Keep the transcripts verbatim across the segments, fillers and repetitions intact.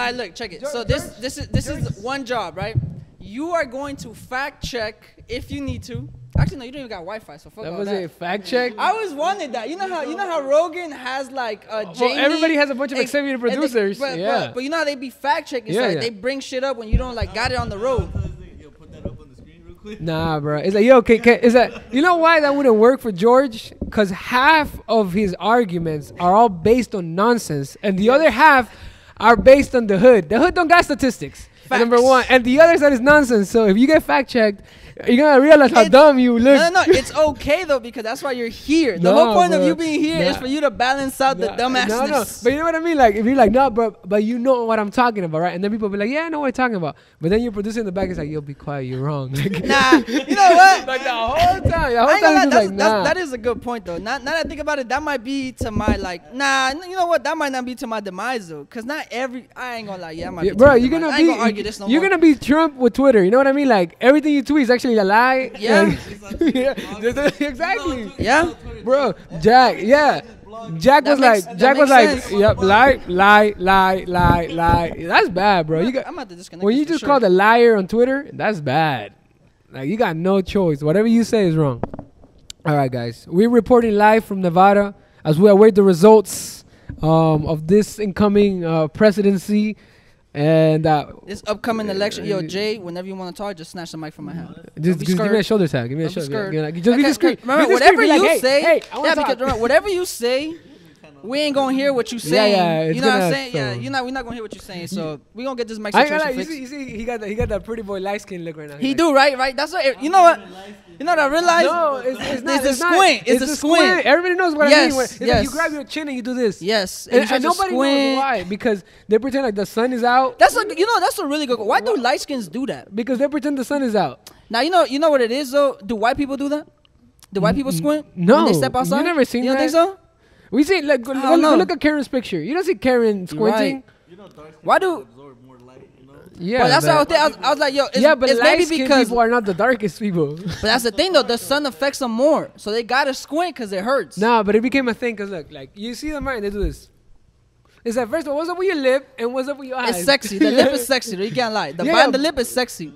All right, look, check it. So this this is this is one job, right? You are going to fact check if you need to. Actually, no, you don't even got Wi-Fi, so fuck that. All was that was a fact check? I always wanted that. You know how you know how Rogan has, like, uh, Jamie. Well, everybody has a bunch of executive producers. They, but, yeah. But, but you know how they be fact checking. Yeah, so, like, yeah. They bring shit up when you don't, like, got it on the road. Yo, put that up on the screen real quick. Nah, bro. It's like, yo, can, can, is that, you know why that wouldn't work for George? Because half of his arguments are all based on nonsense, and the other half are based on the hood. The hood don't got statistics. Facts. Number one. And the other side is nonsense. So if you get fact-checked, you're going to realize how it's, dumb you look. No, no, no. It's okay, though, because that's why you're here. The no, whole point bro. of you being here nah. is for you to balance out nah. the dumbassness. No, no. But you know what I mean? Like, if you're like, no, bro, but you know what I'm talking about, right? And then people be like, yeah, I know what I'm talking about. But then your producer in the back is like, yo, be quiet. You're wrong. Like, nah. You know what? Like, the whole time. The whole time lie, that's, like, nah. That is a good point, though. Now, now that I think about it, that might be to my, like, nah, you know what? That might not be to my demise, though. Because not every, I ain't going to lie. Yeah, I might yeah, be bro, you're going to be, gonna argue this no you're going to be Trump with Twitter. You know what I mean? Like, everything you tweet is actually a lie. Yeah. Yeah. Exactly. Yeah. Bro, Jack, yeah. Jack was like, Jack was like, yep, lie, lie, lie, lie, lie. That's bad, bro. You got, I'm about to disconnect. When you just called a liar on Twitter, that's bad. Like, you got no choice. Whatever you say is wrong. All right, guys. We're reporting live from Nevada as we await the results um, of this incoming uh, presidency. And uh, this upcoming election, yo, Jay, whenever you want to talk, just snatch the mic from my hand. Just, just give me a shoulder tap. Give me Don't a shoulder. Like, just be discreet. Remember, be whatever discreet. You like, hey, say, hey, I yeah, because, remember, whatever you say, we ain't gonna hear what you saying. Yeah, yeah, you know what I'm saying? So. Yeah, you're not. We're not gonna hear what you're saying. So we gonna get this mic situation fixed. You see, you see, he got that. He got that pretty boy light skin look right now. He, he like, do right, right. That's what. It, you know what? You know what I realized? No, it's, it's not. It's, it's a not, squint. It's, it's a squint. squint. Everybody knows what yes, I mean. When, yes. Like you grab your chin and you do this. Yes. And, and, and nobody squint. knows why. Because they pretend like the sun is out. That's like, you know, that's a really good one. Why do light skins do that? Because they pretend the sun is out. Now, you know, you know what it is, though? Do white people do that? Do white people squint? No. When they step outside? You've never seen that? You don't think so? We see, like, go, go, go look at Karen's picture. You don't see Karen squinting. Right. You know, dark skin why do... absorb more light. Yeah, well, that's what I was thinking. I was, I was like, yo, it's, yeah, but it's maybe because people are not the darkest people. But that's the thing, though. The sun affects them more, so they gotta squint because it hurts. Nah, but it became a thing because look, like you see them right, and they do this. It's like, first of all, what's up with your lip and what's up with your eyes? It's sexy. The lip is sexy. You can't lie. The yeah. the lip is sexy.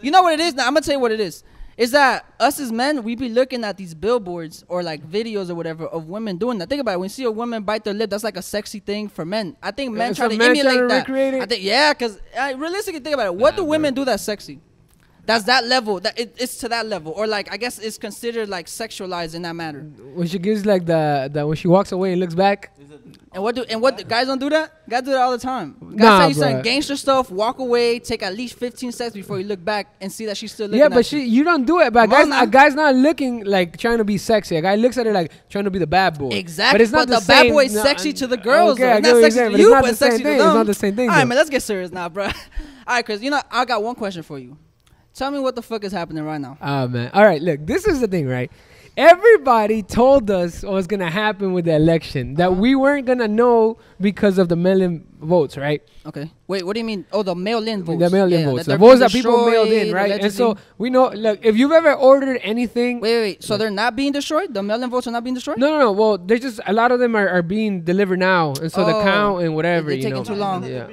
You know what it is? Now I'm gonna tell you what it is. Is that us as men, we be looking at these billboards or like videos or whatever of women doing that. Think about it. When you see a woman bite their lip, that's like a sexy thing for men. I think men yeah, try to men emulate try to that. Recreate it. I think, yeah, because uh, realistically, think about it. What nah, do women bro. do that's sexy? That's that level. That it, it's to that level, or like I guess it's considered like sexualized in that matter. When she gives like the, the when she walks away and looks back. And what do and what do, guys don't do that? Guys do that all the time. Guys nah, tell you some gangster stuff. Walk away. Take at least fifteen seconds before you look back and see that she's still looking. Yeah, but at she you. you don't do it. But guys, a guy's not looking like trying to be sexy. A guy looks at her like trying to be the bad boy. Exactly. But it's not but the, the bad boy is no, sexy to the girls. Okay, though. It's not sexy to you, but sexy to them. It's not the same thing. All right, though. man. Let's get serious now, bro. All right, Chris. You know I got one question for you. Tell me what the fuck is happening right now. Oh, man. All right, look, this is the thing, right? Everybody told us what was going to happen with the election, that uh-huh. we weren't going to know because of the mail-in votes, right? Okay. Wait, what do you mean? Oh, the mail-in votes. The mail-in yeah, votes. The votes that people mailed in, right? And so we know, look, if you've ever ordered anything. Wait, wait, wait. So they're not being destroyed? The mail-in votes are not being destroyed? No, no, no. Well, they're just, a lot of them are, are being delivered now. And so oh, the count and whatever, you know. They're taking too long. Yeah.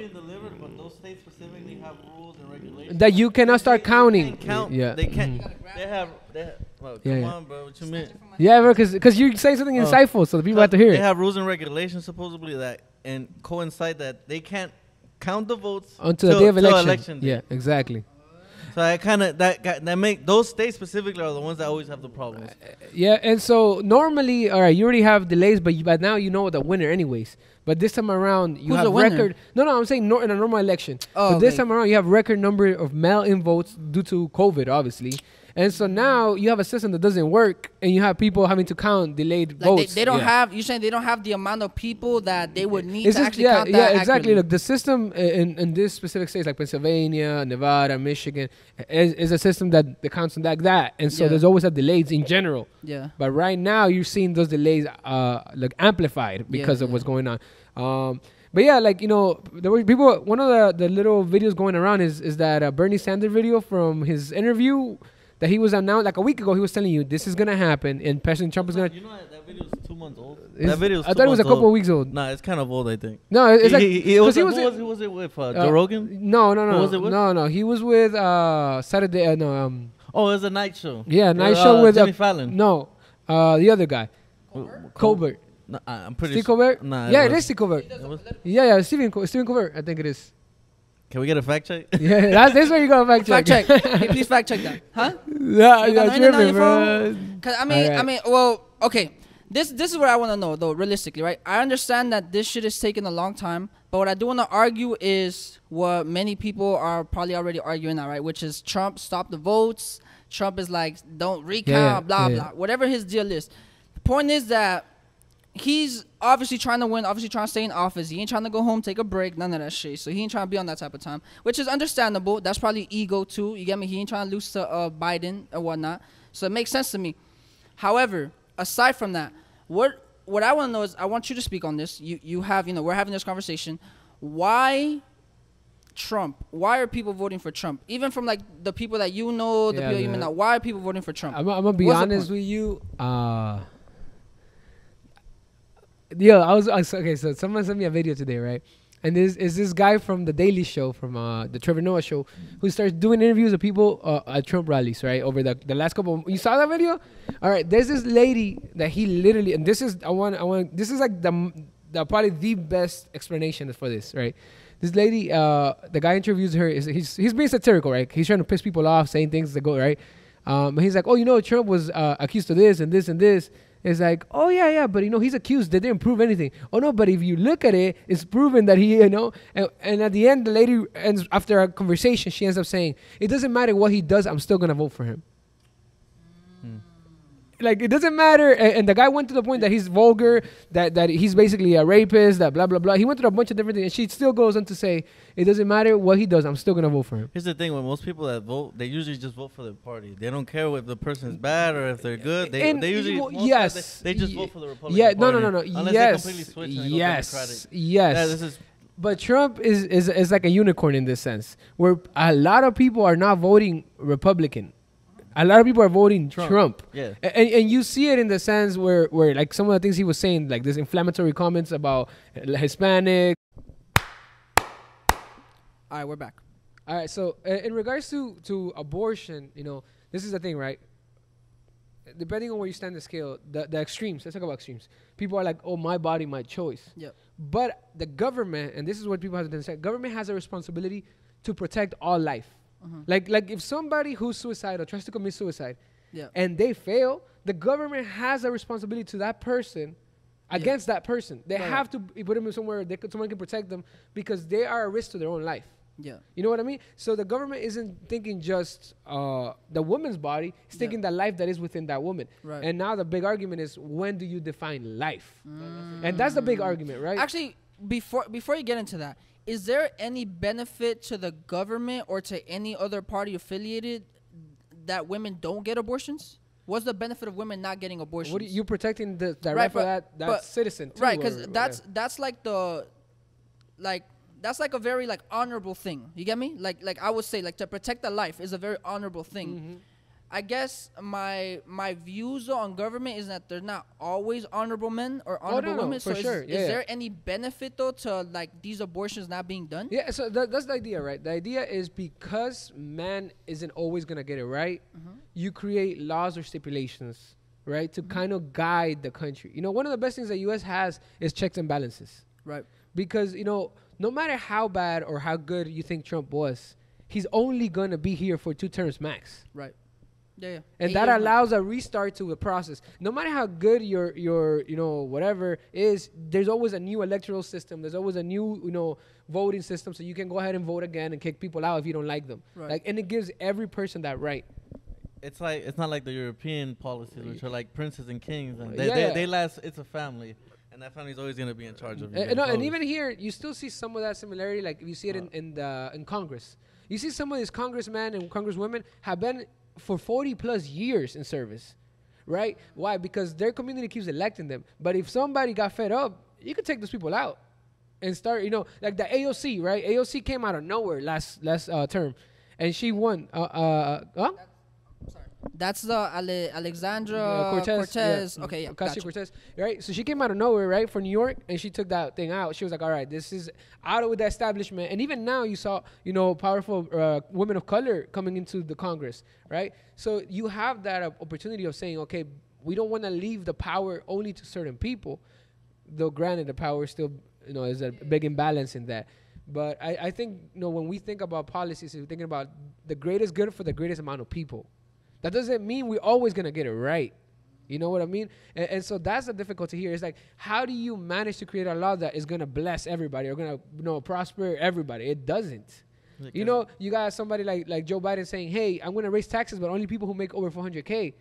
That you cannot start they, counting. They can't count. Yeah. They can't. Mm-hmm. They have. They have well, come yeah, yeah. on, bro. What you mean? Yeah, bro. Because because you say something uh, insightful, so the people have to hear they it. They have rules and regulations supposedly that and coincide that they can't count the votes until till, the day of election. election day. Yeah, exactly. So I kind of that that make those states specifically are the ones that always have the problems. Uh, yeah, and so normally, all right, you already have delays, but you, by now you know the winner, anyways. But this time around, you Who's have record. No, no, I'm saying nor in a normal election. Oh, but this okay. time around, you have record number of mail-in votes due to COVID, obviously. And so now you have a system that doesn't work, and you have people having to count delayed like votes. They, they don't yeah. have. You're saying they don't have the amount of people that they would need it's to just, actually yeah, count that accurately. Yeah, exactly. Look, the system in in this specific states like Pennsylvania, Nevada, Michigan, is, is a system that the counts like that, and so yeah. there's always a delays in general. Yeah. But right now you're seeing those delays uh like amplified because yeah, of yeah. what's going on. Um. But yeah, like, you know, there were people. One of the the little videos going around is is that uh, Bernie Sanders video from his interview. that he was announced like a week ago. He was telling you this is gonna happen, and President Trump is gonna. You know that, that video is two months old. It's, that video. I thought it was a couple old. of weeks old. Nah, it's kind of old, I think. No, it's he, like he, he was. Who was, was, was it with? Uh, uh, Joe Rogan? No, no, no. Who was it with? No, no. He was with uh, Saturday. Uh, no. Um, oh, it was a night show. Yeah, night uh, show with Jimmy uh, Fallon. No, uh, the other guy, Colbert. Colbert. No, I'm pretty. Stephen Colbert. Sure. Nah, yeah, it, it is Stephen Colbert. Yeah, yeah, Stephen Stephen Colbert. I think it is. Can we get a fact check? Yeah, that's, that's where you got a fact check. Fact check. Hey, please fact check that, huh? Yeah, you yeah, got tripping, bro. Cause I mean, right. I mean, well, okay. This this is what I want to know, though, realistically, right? I understand that this shit is taking a long time, but what I do want to argue is what many people are probably already arguing now, right? Which is Trump stopped the votes. Trump is like, don't recount, yeah, blah yeah. blah, whatever his deal is. The point is that he's obviously trying to win, obviously trying to stay in office. He ain't trying to go home, take a break, none of that shit. So he ain't trying to be on that type of time, which is understandable. That's probably ego too. You get me? He ain't trying to lose to uh, Biden or whatnot. So it makes sense to me. However, aside from that, what what I want to know is, I want you to speak on this. You you have, you know, we're having this conversation. Why Trump? Why are people voting for Trump? Even from like the people that you know, the yeah, people man. you may not. Why are people voting for Trump? I'm, I'm gonna be What's honest with you. Uh Yeah, I was okay. So someone sent me a video today, right? And this is this guy from the Daily Show, from uh, the Trevor Noah show, who starts doing interviews of people uh, at Trump rallies, right? Over the the last couple of, you saw that video? All right, there's this lady that he literally, and this is I want I want this is like the, the probably the best explanation for this, right? This lady, uh, the guy interviews her. Is he's he's being satirical, right? He's trying to piss people off, saying things that go right. Um, he's like, oh, you know, Trump was uh, accused of this and this and this. It's like, oh, yeah, yeah, but, you know, he's accused. They didn't prove anything. Oh, no, but if you look at it, it's proven that he, you know. And, and at the end, the lady, ends, after a conversation, she ends up saying, it doesn't matter what he does. I'm still going to vote for him. Hmm. Like, it doesn't matter. And, and the guy went to the point that he's vulgar, that, that he's basically a rapist, that blah, blah, blah. He went through a bunch of different things. And she still goes on to say, it doesn't matter what he does. I'm still going to vote for him. Here's the thing. When most people that vote, they usually just vote for their party. They don't care if the person's bad or if they're good. They, they usually, well, yes. They, they just vote for the Republican yeah, no, party. No, no, no, no. Unless yes. they completely switch and they yes. go Democratic. Yes. Yeah, this is but Trump is, is, is like a unicorn in this sense, where a lot of people are not voting Republican. A lot of people are voting Trump. Trump. Yeah. And, and you see it in the sense where, where like some of the things he was saying, like this inflammatory comments about Hispanic. All right, we're back. All right, so uh, in regards to, to abortion, you know, this is the thing, right? Depending on where you stand the scale, the, the extremes, let's talk about extremes. People are like, oh, my body, my choice. Yep. But the government, and this is what people have to understand, government has a responsibility to protect all life. Uh-huh. Like, like if somebody who's suicidal tries to commit suicide yeah. and they fail, the government has a responsibility to that person yeah. against that person. They right. have to put them somewhere they could, someone can protect them because they are a risk to their own life. Yeah. You know what I mean? So the government isn't thinking just uh, the woman's body. It's thinking yeah. the life that is within that woman. Right. And now the big argument is, when do you define life? Mm. And that's the big argument, right? Actually, before before you get into that, is there any benefit to the government or to any other party affiliated that women don't get abortions? What's the benefit of women not getting abortions? What are you protecting the, the right, right for but, that, that but citizen too, right, because that's yeah. that's like the like that's like a very like honorable thing. You get me? Like like I would say like to protect the life is a very honorable thing. Mm-hmm. I guess my my views on government is that they're not always honorable men or honorable oh, no, women. No, for so sure. is, yeah, is yeah. there any benefit, though, to, like, these abortions not being done? Yeah, so th that's the idea, right? The idea is because man isn't always going to get it right, mm-hmm. you create laws or stipulations, right, to mm-hmm. kind of guide the country. You know, one of the best things the U S has is checks and balances. Right. Because, you know, no matter how bad or how good you think Trump was, he's only going to be here for two terms max. Right. Yeah, yeah. And Eight that allows a restart to the process. No matter how good your, your, you know, whatever is, there's always a new electoral system. There's always a new, you know, voting system. So you can go ahead and vote again and kick people out if you don't like them. Right. Like, and it gives every person that right. It's like, it's not like the European policies, which are like princes and kings. And they, yeah, they, yeah. they last, it's a family. And that family's always going to be in charge of you. And, no, and even here, you still see some of that similarity. Like, you see it uh, in, in, the, in Congress. You see some of these congressmen and congresswomen have been for forty plus years in service, right? Why? Because their community keeps electing them. But if somebody got fed up, you could take those people out and start, you know, like the A O C, right? A O C came out of nowhere last last uh, term, and she won. Uh, uh, huh? That's, I'm sorry. That's the Ale Alexandria uh, Cortez. Cortez. Yeah. Okay, yeah. Ocasio-Cortez, gotcha. Right? So she came out of nowhere, right, from New York, and she took that thing out. She was like, all right, this is out with the establishment. And even now you saw, you know, powerful uh, women of color coming into the Congress, right? So you have that uh, opportunity of saying, okay, we don't want to leave the power only to certain people, though granted the power still, you know, is a big imbalance in that. But I, I think, you know, when we think about policies, we're thinking about the greatest good for the greatest amount of people. That doesn't mean we're always going to get it right. You know what I mean? And, and so that's the difficulty here. It's like, how do you manage to create a law that is going to bless everybody or going to, you know, prosper everybody? It doesn't. It you doesn't. know, you got somebody like, like Joe Biden saying, hey, I'm going to raise taxes, but only people who make over four hundred K.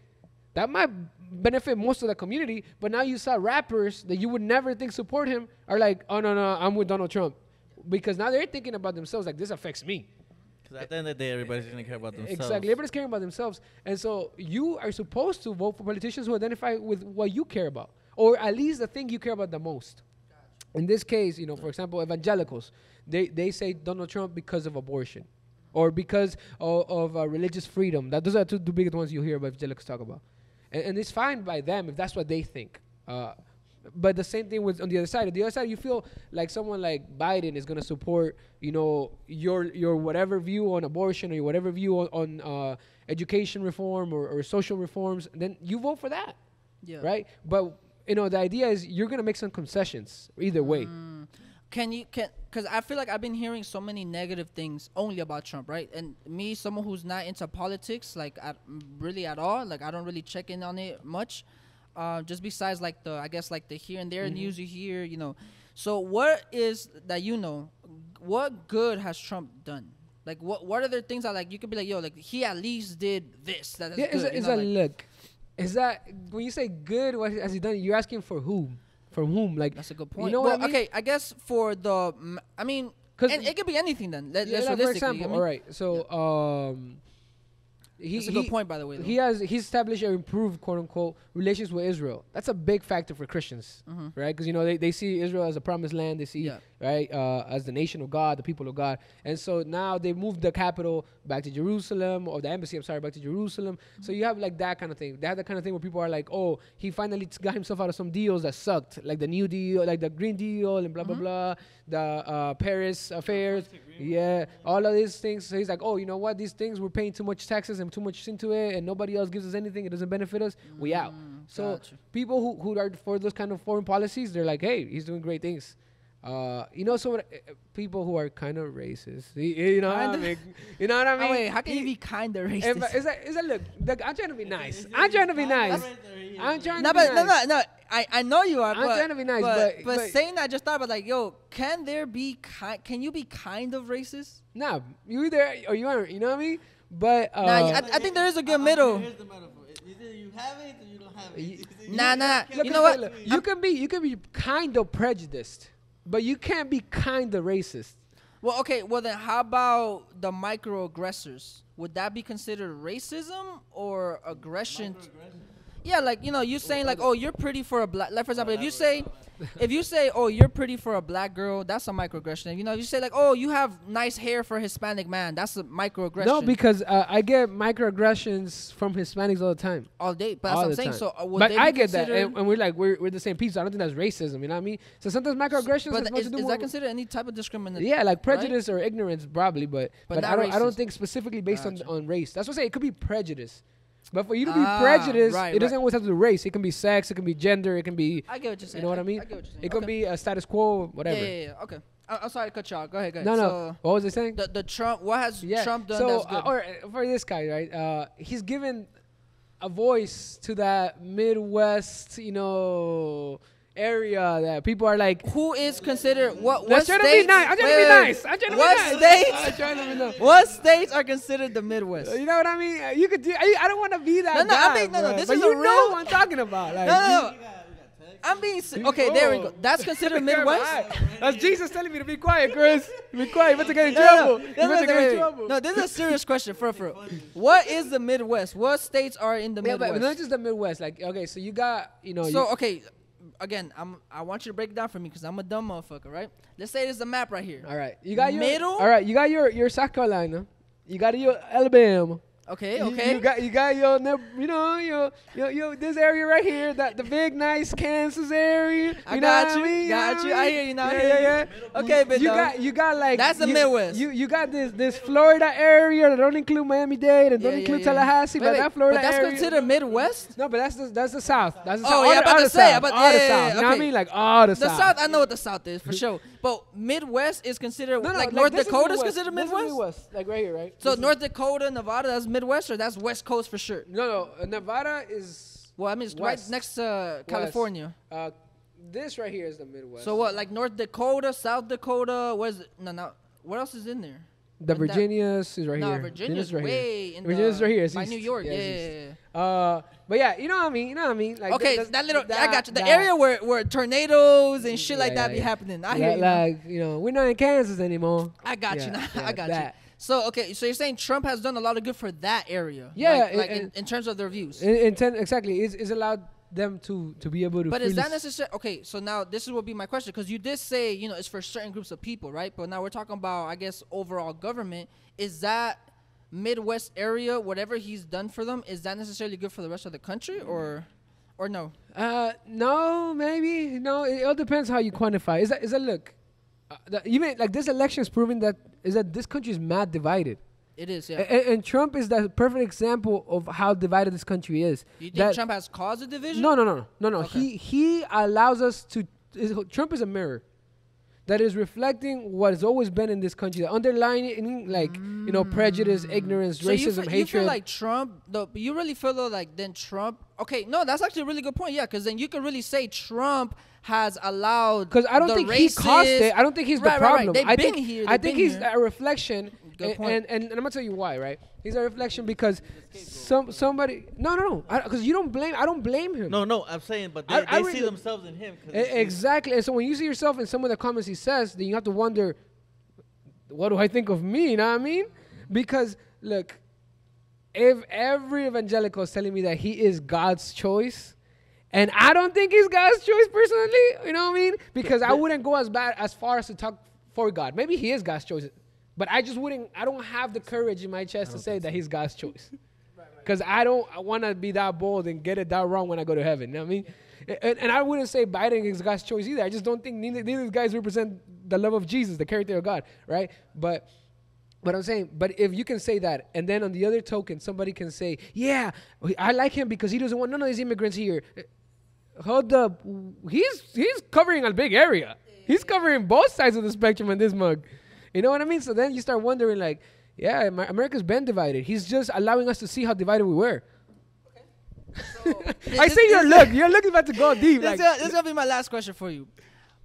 That might benefit most of the community. But now you saw rappers that you would never think support him are like, oh, no, no, I'm with Donald Trump. Because now they're thinking about themselves like, this affects me. At the end of the day, everybody's going to care about themselves. Exactly. Everybody's caring about themselves. And so you are supposed to vote for politicians who identify with what you care about, or at least the thing you care about the most. In this case, you know, for example, evangelicals, they, they say Donald Trump because of abortion or because of, of uh, religious freedom. That, those are two, two biggest ones you hear about evangelicals talk about. And, and it's fine by them if that's what they think. Uh, but the same thing with on the other side. On the other side, you feel like someone like Biden is going to support, you know, your your whatever view on abortion or your whatever view on, on uh, education reform or, or social reforms. Then you vote for that, yeah, right? But you know, the idea is you're going to make some concessions either way. Mm. Can you can because I feel like I've been hearing so many negative things only about Trump, right? And me, someone who's not into politics, like at, really at all, like I don't really check in on it much. Uh, just besides like the, I guess like the here and there mm-hmm. news you hear, you know. So what is that, you know, what good has Trump done? Like what what are there things that like, you could be like, yo, like he at least did this. That is yeah, good. Is a, a like look. Is that, when you say good, what has he done? You're asking for whom? From whom? Like, that's a good point. You know well, what I mean? Okay, I guess for the, I mean, and it could be anything then. Let, yeah, let's no, for example, I mean, all right, so yeah. um... He, That's a good he, point, by the way. Though. He has he's established or improved, quote unquote, relations with Israel. That's a big factor for Christians, mm-hmm. right? Because you know they, they see Israel as a promised land. They see yeah. right uh, as the nation of God, the people of God, and so now they moved the capital back to Jerusalem, or the embassy, I'm sorry, back to Jerusalem. Mm-hmm. So you have like that kind of thing. They have that kind of thing where people are like, oh, he finally got himself out of some deals that sucked, like the New Deal, like the Green Deal, and blah mm-hmm. blah blah, the uh, Paris affairs, yeah, all of these things. So he's like, oh, you know what? These things we're paying too much taxes and too much into it, and nobody else gives us anything. It doesn't benefit us. Mm, we out. So gotcha. People who, who are for those kind of foreign policies, they're like, hey, he's doing great things. Uh, you know, so what, uh, people who are kind of racist, you, you know, what I mean? you know what I mean? Oh, wait, how can you be kind of racist? It's like, it's like, look, look, I'm trying to be nice. I'm trying to be nice. I'm trying no, to be but, nice. No, no, no. I, I know you are. I'm but, trying to be nice, but but, but but saying that, I just thought about like, yo, can there be kind? Can you be kind of racist? No, nah, you either or you aren't. You know what I mean? But uh, nah, I, I think there is a good uh, middle. Here's the metaphor. Either you have it or you don't have it. Nah, nah. You know what? Look, you can be you can be kind of prejudiced, but you can't be kind of racist. Well, okay. Well, then how about the microaggressors? Would that be considered racism or aggression? Yeah, like, you know, you saying like, oh, you're pretty for a black. Like, for example, if you say, if you say, oh, you're pretty for a black girl, that's a microaggression. You know, if you say like, oh, you have nice hair for a Hispanic man, that's a microaggression. No, because uh, I get microaggressions from Hispanics all the time. All day, but that's what I'm saying. So, uh, but I get that, and, and we're like, we're we're the same people. So I don't think that's racism. You know what I mean? So sometimes microaggressions. But is, is that considered any type of discrimination? Yeah, like prejudice right? or ignorance, probably. But but, but I don't racist. I don't think specifically based gotcha. on on race. That's what I'm saying. It could be prejudice. But for you to be ah, prejudiced, right, it doesn't right. always have to be race. It can be sex. It can be gender. It can be. I get what you're saying. You know what I mean? I get what you're saying. It okay. can be a status quo, whatever. Yeah, yeah, yeah. Okay. I, I'm sorry to cut you off. Go ahead, go ahead. No, no. So what was I saying? The, the Trump. What has yeah. Trump done so, that's good? Uh, or for this guy, right? Uh, he's given a voice to that Midwest, you know, area that people are like. Who is considered what? What states? Be nice. I'm trying wait, to be nice. I'm trying to what be nice. States? I'm trying to be nice. What states are considered the Midwest? You know what I mean? You could do. I, I don't want to be that. No, no. Guy, I mean, no, no. This but is you a real know what I'm talking about. Like, no, no. no. I'm being okay. There we go. That's considered Midwest. That's Jesus telling me to be quiet, Chris. Be quiet. You're about to get in trouble. No, no. You're about to get in trouble. No, this is a serious question. For for what is the Midwest? What states are in the yeah, Midwest? But not just the Midwest. Like, okay, so you got you know. So you okay. Again, I'm. I want you to break it down for me because I'm a dumb motherfucker, right? Let's say there's a map right here. All right, you got your middle. All right, you got your your South Carolina. You got your Alabama. Okay, okay. You, you got, you got your, you know, your, your, your, this area right here, that the big nice Kansas area. I got you, got you. I hear you now. Yeah, yeah, yeah. Okay, but you got, you got like that's the Midwest. You, you got this, this Florida area that don't include Miami-Dade and don't include Tallahassee, but that Florida area. But that's considered Midwest. No, but that's the, that's the South. That's the South. Oh yeah, about to say, about all the South. You know what I mean? Like all the South. The South, I know what the South is for sure. But Midwest is considered like North Dakota is considered Midwest. Like right here, right? So North Dakota, Nevada, that's Midwest, or that's West Coast for sure? No, no. Nevada is... Well, I mean, it's west. Right next to uh, California. Uh, this right here is the Midwest. So what, like North Dakota, South Dakota, what is it? No, no. What else is in there? The Virginia's is right no, here. No, Virginia's, Virginia's right way here. in Virginia's the, right here. It's by New York, yeah. yeah. yeah. Uh, but yeah, you know what I mean? You know what I mean? Like okay, that, that little... That, I got you. The that. area where, where tornadoes and shit like, like that like, be happening. I like, hear you. Like, you know, we're not in Kansas anymore. I got yeah, you. Now. Yeah, I got that. you. So, okay, so you're saying Trump has done a lot of good for that area. Yeah. Like, like in, in terms of their views. In, in ten, exactly. It's, it's allowed them to, to be able to... But is that necessary? Okay, so now this is what be my question, because you did say, you know, it's for certain groups of people, right? But now we're talking about, I guess, overall government. Is that Midwest area, whatever he's done for them, is that necessarily good for the rest of the country or... Or no? Uh, no, maybe. No, it all depends how you quantify. Is that, is that look... Even like this election is proving that is that this country is mad divided. It is, yeah. And, and Trump is the perfect example of how divided this country is. You think that Trump has caused a division? No, no, no, no, no. Okay. He he allows us to. Is, Trump is a mirror that is reflecting what has always been in this country, the underlying like mm. you know prejudice, ignorance, so racism, you hatred. You feel like Trump? Though you really feel though, like then Trump? Okay, no, that's actually a really good point. Yeah, because then you can really say Trump has allowed, because I don't the think racist. he caused it. I don't think he's right, the problem. Right, right. I think here, I think he's here. a reflection, and, and, and, and I'm gonna tell you why. Right, he's a reflection because some somebody. No, no, no. Because you don't blame. I don't blame him. No, no. I'm saying, but they, I, they I really see themselves in him. A, exactly. And so when you see yourself in some of the comments he says, then you have to wonder, what do I think of me? You know what I mean? Because look, if every evangelical is telling me that he is God's choice. And I don't think he's God's choice personally, you know what I mean? Because I wouldn't go as bad as far as to talk for God. Maybe he is God's choice, but I just wouldn't. I don't have the courage in my chest to say so. that he's God's choice, because right, right. I don't want to be that bold and get it that wrong when I go to heaven. You know what I mean? Yeah. And, and I wouldn't say Biden is God's choice either. I just don't think neither, neither of these guys represent the love of Jesus, the character of God, right? But. But I'm saying, but if you can say that, and then on the other token, somebody can say, yeah, I like him because he doesn't want none of these immigrants here. Hold up. He's, he's covering a big area. He's covering both sides of the spectrum in this mug. You know what I mean? So then you start wondering, like, yeah, America's been divided. He's just allowing us to see how divided we were. Okay. So I see your look. Your look is about to go deep. This like, is going to be my last question for you.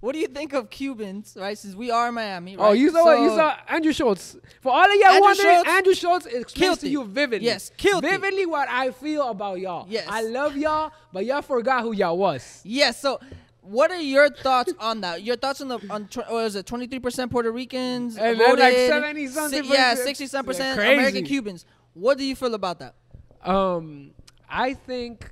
What do you think of Cubans, right, since we are in Miami, right? Oh, you saw, so you saw Andrew Schultz. For all of y'all wondering, Schultz Andrew Schultz explains to you vividly. Yes, killed Vividly it. what I feel about y'all. Yes. I love y'all, but y'all forgot who y'all was. Yes, so what are your thoughts on that? Your thoughts on the, on or is it twenty-three percent Puerto Ricans? And voted, like seventy-something si Yeah, sixty-some percent American Cubans. What do you feel about that? Um, I think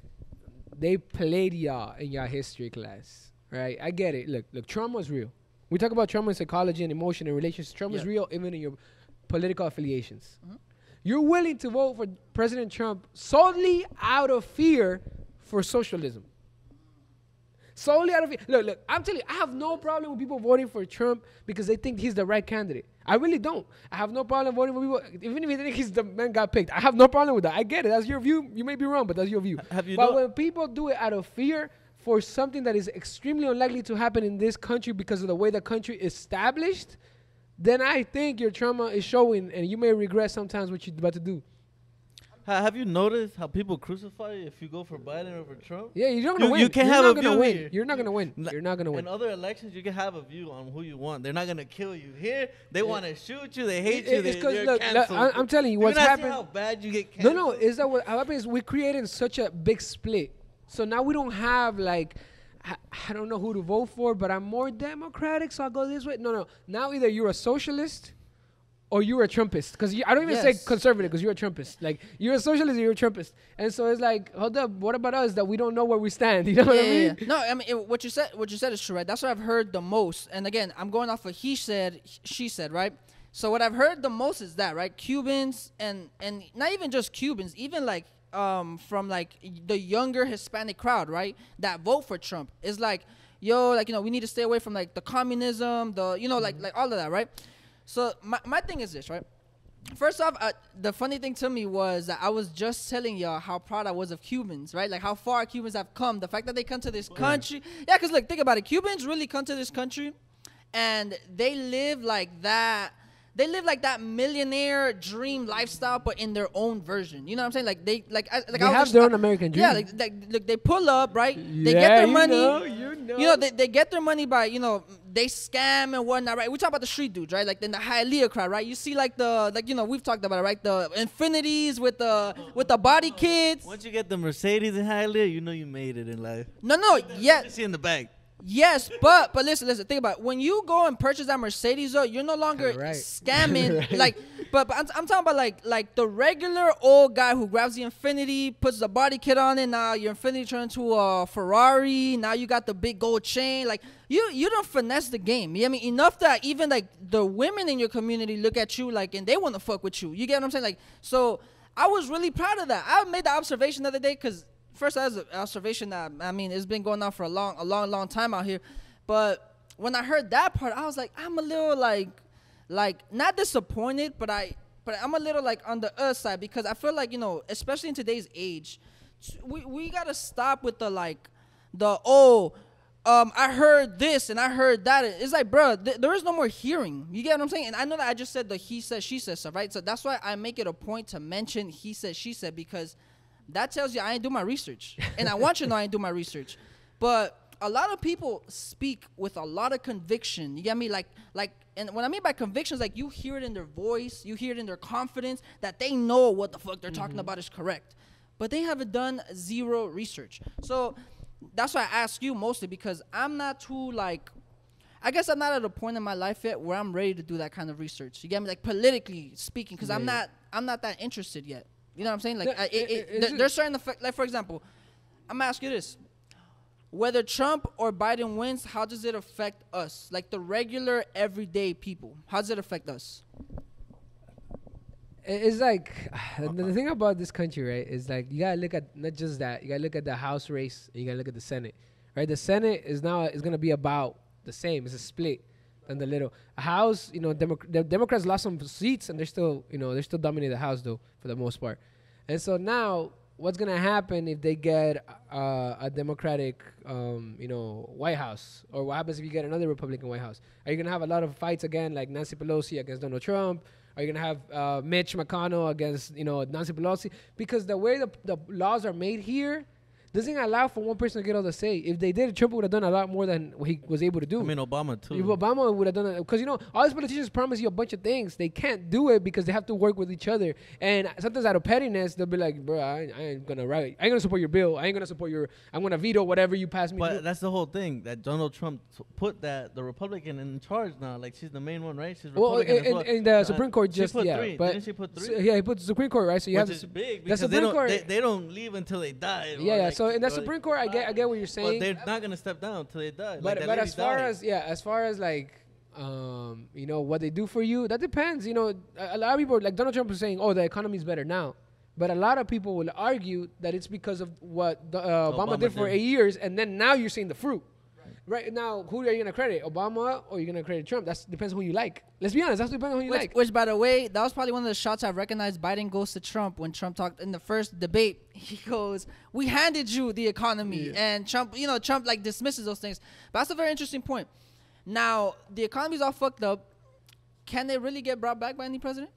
they played y'all in y'all history class. Right, I get it. Look, look, trauma is real. We talk about trauma in psychology and emotion and relationships. Trauma yeah. is real even in your political affiliations. Mm-hmm. You're willing to vote for President Trump solely out of fear for socialism. Solely out of fear. Look, look, I'm telling you, I have no problem with people voting for Trump because they think he's the right candidate. I really don't. I have no problem voting for people, even if you think he's the man got picked. I have no problem with that. I get it. That's your view. You may be wrong, but that's your view. Have you but when people do it out of fear, for something that is extremely unlikely to happen in this country because of the way the country is established, then I think your trauma is showing and you may regret sometimes what you're about to do. Have you noticed how people crucify if you go for Biden over Trump? Yeah, you're not going to win. You can't have a view here. You're not going to win. You're not going to win. In other elections, you can have a view on who you want. They're not going to kill you. Here, they want to shoot you. They hate you. It's because, look, I'm telling you, what's happened. How bad you get canceled. No, no. Is that what happened? Is we created such a big split. So now we don't have, like, I, I don't know who to vote for, but I'm more Democratic, so I'll go this way. No, no. Now either you're a socialist or you're a Trumpist. Because I don't even yes. say conservative because you're a Trumpist. Like, you're a socialist or you're a Trumpist. And so it's like, hold up, what about us that we don't know where we stand? You know yeah, what I mean? Yeah. No, I mean, it, what you said, what you said is true, right? That's what I've heard the most. And, again, I'm going off what he said, she said, right? So what I've heard the most is that, right? Cubans and, and not even just Cubans, even like um, from like the younger Hispanic crowd, right? That vote for Trump is like, yo, like, you know, we need to stay away from like the communism, the, you know, like, mm-hmm. like all of that, right? So my, my thing is this, right? First off, uh, the funny thing to me was that I was just telling y'all how proud I was of Cubans, right? Like how far Cubans have come. The fact that they come to this country. Yeah, because yeah, look, think about it. Cubans really come to this country and they live like that. They live like that millionaire dream lifestyle, but in their own version. You know what I'm saying? Like they, like, I, like they I have just, their own I, American dream. Yeah, like, like look, they pull up, right? They yeah, get their you money. Know, you know, you know, they, they get their money by, you know, they scam and whatnot, right? We talk about the street dudes, right? Like then the Hialeah crowd, right? You see, like the, like you know, we've talked about it, right? The Infinities with the with the body kids. Once you get the Mercedes in Hialeah, you know you made it in life. No, no, yeah. You see in the back. Yes, but but listen, listen. Think about it. When you go and purchase that Mercedes, though, you're no longer right. scamming. right. Like, but, but I'm, I'm talking about like like the regular old guy who grabs the Infinity, puts the body kit on it. Now your Infinity turned to a Ferrari. Now you got the big gold chain. Like you you don't finesse the game. You know what I mean? Enough that even like the women in your community look at you like and they want to fuck with you. You get what I'm saying? Like, so I was really proud of that. I made the observation the other day because. First, that was an observation that, I mean, it's been going on for a long, a long, long time out here. But when I heard that part, I was like, I'm a little, like, like not disappointed, but, I, but I'm a little, like, on the uh side because I feel like, you know, especially in today's age, we, we got to stop with the, like, the, oh, um, I heard this and I heard that. It's like, bro, th- there is no more hearing. You get what I'm saying? And I know that I just said the he said, she said stuff, right? So that's why I make it a point to mention he said, she said because that tells you I ain't do my research. And I want you to know I ain't do my research. But a lot of people speak with a lot of conviction. You get me? Like, like, and what I mean by conviction is like you hear it in their voice. You hear it in their confidence that they know what the fuck they're mm-hmm. talking about is correct. But they haven't done zero research. So that's why I ask you mostly because I'm not too like, I guess I'm not at a point in my life yet where I'm ready to do that kind of research. You get me? Like politically speaking because yeah. I'm not, I'm not that interested yet. You know what I'm saying? Like, no, I, it, it, it, there, there's certain effect. Like, for example, I'm gonna ask you this: whether Trump or Biden wins, how does it affect us? Like the regular, everyday people, how does it affect us? It's like uh-huh. the thing about this country, right? Is like you gotta look at not just that. You gotta look at the House race. And you gotta look at the Senate, right? The Senate is now is gonna be about the same. It's a split. And the little House, you know, Demo- the Democrats lost some seats, and they're still, you know, they're still dominating the House, though, for the most part. And so now, what's gonna happen if they get uh, a Democratic, um, you know, White House, or what happens if you get another Republican White House? Are you gonna have a lot of fights again, like Nancy Pelosi against Donald Trump? Are you gonna have uh, Mitch McConnell against, you know, Nancy Pelosi? Because the way the, the laws are made here. Doesn't allow for one person to get all the say. If they did, Trump would have done a lot more than he was able to do. I mean, Obama, too. If Obama would have done it. Because, you know, all these politicians promise you a bunch of things. They can't do it because they have to work with each other. And sometimes out of pettiness, they'll be like, bro, I, I ain't going to write. I ain't going to support your bill. I ain't going to support your, I'm going to veto whatever you pass me. But through. That's the whole thing, that Donald Trump t- put that, the Republican in charge now. Like, she's the main one, right? She's Republican well, and, as well. And, and the uh, Supreme Court just, put yeah. Three. But didn't she put three? So, yeah, he put the Supreme Court, right? So you Which have is to, big because the Supreme they, don't, Court. They, they don't leave until they die. Yeah, right? yeah. So in the Supreme Court, I get, I get what you're saying. But they're not gonna step down until they die. But, like but as far died. as yeah, as far as like, um, you know what they do for you, that depends. You know, a lot of people like Donald Trump was saying, oh, the economy's better now, but a lot of people will argue that it's because of what the, uh, Obama, Obama did for did. eight years, and then now you're seeing the fruit. Right now, who are you gonna credit? Obama or you gonna credit Trump? That depends who you like. Let's be honest. That depends on who you which, like. Which, by the way, that was probably one of the shots I recognized. Biden goes to Trump when Trump talked in the first debate. He goes, "We handed you the economy," yeah. and Trump, you know, Trump like dismisses those things. But that's a very interesting point. Now, the economy's all fucked up. Can they really get brought back by any president?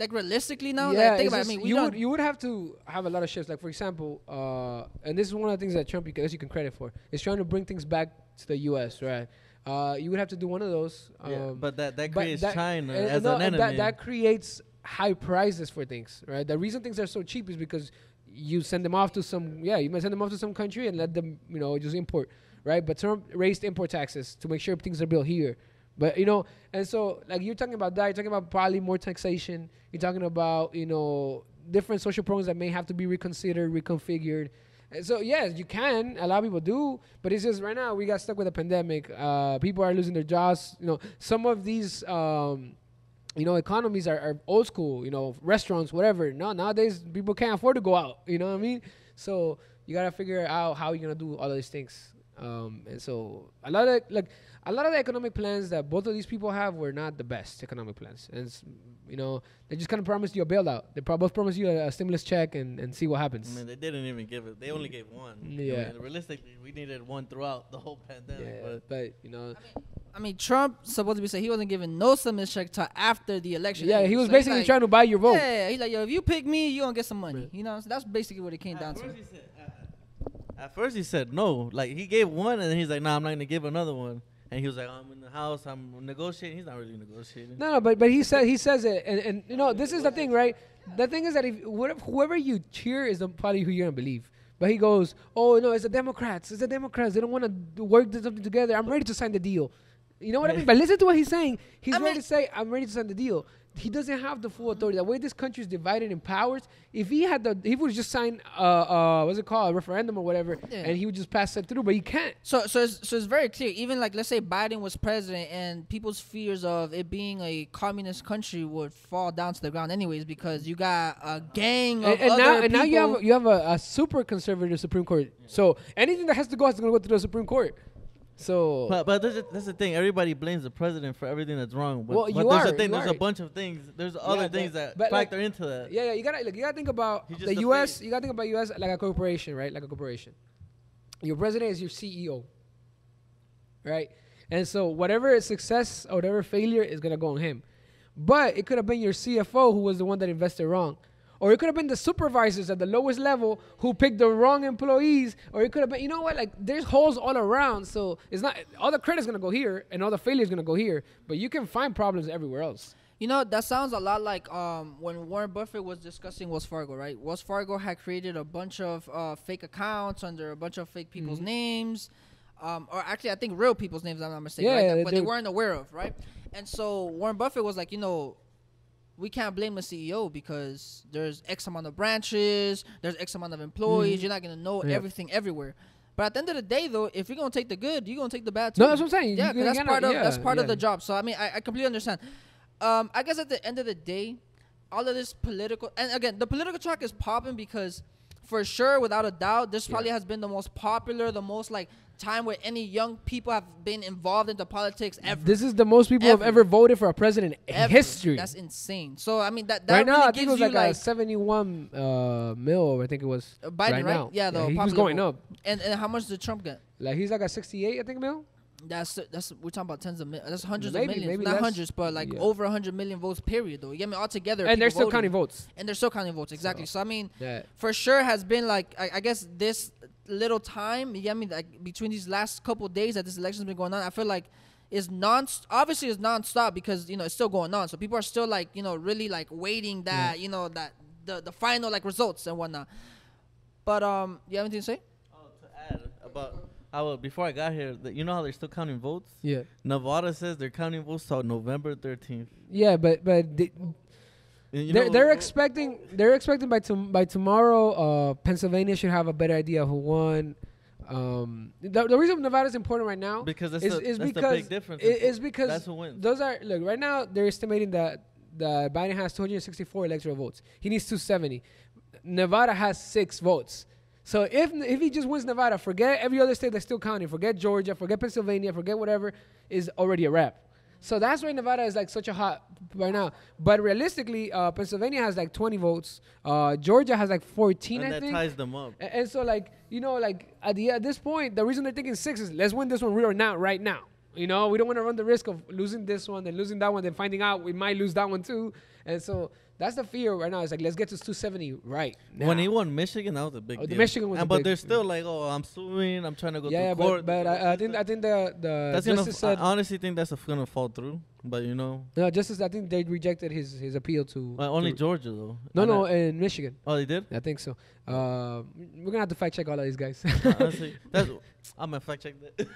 Like realistically now, yeah, like, think about it. I mean, we you don't would you would have to have a lot of shifts. Like for example, uh, and this is one of the things that Trump, I guess you can credit for, is trying to bring things back to the U S, right? Uh, you would have to do one of those. Um, yeah, but that that but creates that, China and, as no, an enemy. That, that creates high prices for things, right? The reason things are so cheap is because you send them off to some, yeah, you might send them off to some country and let them, you know, just import, right? But Trump raised import taxes to make sure things are built here. But, you know, and so, like, you're talking about that. You're talking about probably more taxation. You're talking about, you know, different social programs that may have to be reconsidered, reconfigured. And so, yes, you can. A lot of people do. But it's just right now we got stuck with a pandemic. Uh, people are losing their jobs. You know, some of these um, you know, economies are, are old school, you know, restaurants, whatever. No, nowadays people can't afford to go out, you know what I mean? So you got to figure out how you're going to do all of these things. Um, and so a lot of like a lot of the economic plans that both of these people have were not the best economic plans. And, it's, you know, they just kind of promised you a bailout. They pro- both promised you a, a stimulus check and, and see what happens. I mean, they didn't even give it. They only gave one. Yeah. I mean, realistically, we needed one throughout the whole pandemic. Yeah, but, but, you know. I mean, I mean, Trump supposedly said he wasn't giving no stimulus check till after the election. Yeah, he was so basically like, trying to buy your vote. Yeah, he's like, yo, if you pick me, you're going to get some money. Right. You know, so that's basically what it came at down to. He said, at, at first he said no. Like, he gave one, and then he's like, nah, I'm not going to give another one. And he was like, I'm in the house, I'm negotiating. He's not really negotiating. No, no, but, but he said he says it. And, and you know, this is the thing, right? The thing is that if whoever you cheer is the, probably who you're going to believe. But he goes, oh, no, it's the Democrats. It's the Democrats. They don't want to work something together. I'm ready to sign the deal. You know what I mean? But listen to what he's saying. He's I ready mean, to say, I'm ready to sign the deal. He doesn't have the full authority. The way this country is divided in powers, if he had the, he would just sign, uh, uh, what's it called, a referendum or whatever, yeah. and he would just pass that through, but he can't. So so it's, so it's very clear. Even like, let's say Biden was president and people's fears of it being a communist country would fall down to the ground anyways because you got a gang of and, and other now, and people. And now you have, you have a, a super conservative Supreme Court. Yeah. So anything that has to go is going to go to the Supreme Court. So, but, but that's, that's the thing. Everybody blames the president for everything that's wrong. But, well, but you there's are, a thing. You there's are. a bunch of things. There's other yeah, things that factor like, into that. Yeah, yeah. You gotta, like, you gotta think about the U S. You gotta think about U S like a corporation, right? Like a corporation. Your president is your C E O, right? And so whatever success or whatever failure is gonna go on him. But it could have been your C F O who was the one that invested wrong. Or it could have been the supervisors at the lowest level who picked the wrong employees. Or it could have been, you know what, like there's holes all around. So it's not, all the credit's going to go here and all the failure's going to go here. But you can find problems everywhere else. You know, that sounds a lot like um, when Warren Buffett was discussing Wells Fargo, right? Wells Fargo had created a bunch of uh, fake accounts under a bunch of fake people's mm-hmm. names. Um, or actually, I think real people's names, I'm not mistaken. Yeah, right? they, but they, they weren't aware of, right? And so Warren Buffett was like, you know, we can't blame the C E O because there's X amount of branches, there's X amount of employees. Mm. You're not going to know yeah. everything everywhere. But at the end of the day, though, if you're going to take the good, you're going to take the bad too. No, that's what I'm saying. Yeah, that's part, of, yeah that's part of that's yeah. part of the job. So, I mean, I, I completely understand. Um, I guess at the end of the day, all of this political... And again, the political track is popping because for sure, without a doubt, this yeah. probably has been the most popular, the most like... time where any young people have been involved in the politics ever. This is the most people ever. have ever voted for a president in ever. history. That's insane. So, I mean, that, that right really now, gives you like... Right now, I think it was like, like a seventy-one uh, mil, I think it was. Biden, right? Right? Yeah, though. Yeah, he was going level. up. And and how much did Trump get? Like, he's like a sixty-eight, I think, mil? That's, that's we're talking about tens of millions. That's hundreds maybe, of millions. Maybe Not hundreds, but like yeah. over one hundred million votes, period, though. You get me? All together. And they're still voting. counting votes. And they're still counting votes, exactly. So, so I mean, yeah. for sure has been like, I, I guess this... little time, you get me? Like between these last couple of days that this election's been going on, I feel like it's non. Obviously, it's nonstop because you know it's still going on. So people are still like you know really like waiting that yeah. you know that the the final like results and whatnot. But um, you have anything to say? Oh, to add about how before I got here, the, you know how they're still counting votes. Yeah. Nevada says they're counting votes till November thirteenth. Yeah, but but. They, You they're, they're expecting. They're expecting by tom- by tomorrow, uh, Pennsylvania should have a better idea of who won. Um, the, the reason Nevada is important right now because that's is, the, is that's because the big difference. It, is because that's who wins. Those are look right now. They're estimating that the Biden has two hundred sixty-four electoral votes. He needs two hundred seventy. Nevada has six votes. So if if he just wins Nevada, forget every other state that's still counting. Forget Georgia. Forget Pennsylvania. Forget whatever is already a wrap. So that's why Nevada is like such a hot right now. But realistically, uh, Pennsylvania has like twenty votes. Uh, Georgia has like fourteen, and I think. And that ties them up. And, and so like, you know, like at, the, at this point, the reason they're thinking six is let's win this one real now, right now. You know, we don't want to run the risk of losing this one, then losing that one, then finding out we might lose that one too. And so that's the fear right now. It's like, let's get to two seventy right now. When he won Michigan, that was a big oh, deal. The Michigan was and, a but big But they're still like, oh, I'm suing. I'm trying to go yeah, to court. Yeah, but, but I, I think I think the, the that's justice gonna, said... I honestly think that's going to fall through. But, you know... No, justice, I think they rejected his, his appeal to... Well, only to, Georgia, though. No, and no, I, in Michigan. Oh, they did? I think so. Uh, we're going to have to fact-check all of these guys. Honestly, that's, I'm going to fact-check that.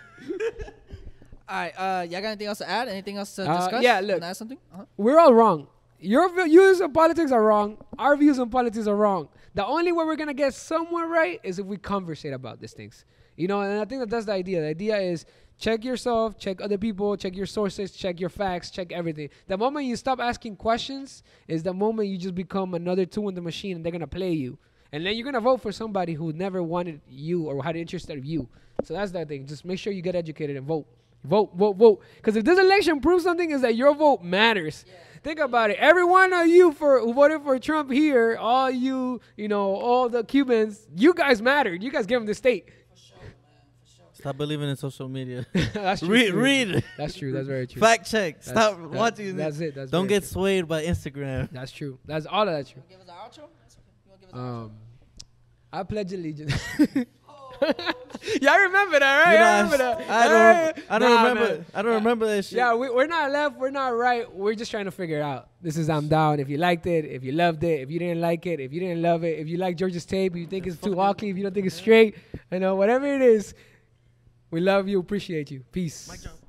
All right, uh, y'all got anything else to add? Anything else to uh, discuss? Yeah, look, add something? Uh-huh. We're all wrong. Your views on politics are wrong. Our views on politics are wrong. The only way we're going to get somewhere right is if we conversate about these things. You know, and I think that that's the idea. The idea is Check yourself, check other people, check your sources, check your facts, check everything. The moment you stop asking questions is the moment you just become another tool in the machine and they're going to play you. And then you're going to vote for somebody who never wanted you or had an interest in you. So that's that thing. Just make sure you get educated and vote. Vote, vote, vote. Because if this election proves something, is that your vote matters. Yeah. Think about it. Every one of you for who voted for Trump here, all you, you know, all the Cubans, you guys mattered. You guys gave them the state. Stop believing in social media. That's true. Read, read. That's true. That's very true. Fact check. That's, Stop that's, watching. That's it. That's Don't get true. swayed by Instagram. That's true. That's all of that true. You want to give us an outro? Um, I pledge allegiance. Oh. Yeah, I remember that, right? You know, I remember that. I don't, right? I don't nah, remember. Man. I don't yeah. remember that shit. Yeah, we, we're not left. We're not right. We're just trying to figure it out. This is I'm Down. If you liked it, if you loved it, if you didn't like it, if you didn't love it, if you like George's tape, if you think that's it's too awkward, if you don't think it's straight, you know, whatever it is. We love you. Appreciate you. Peace.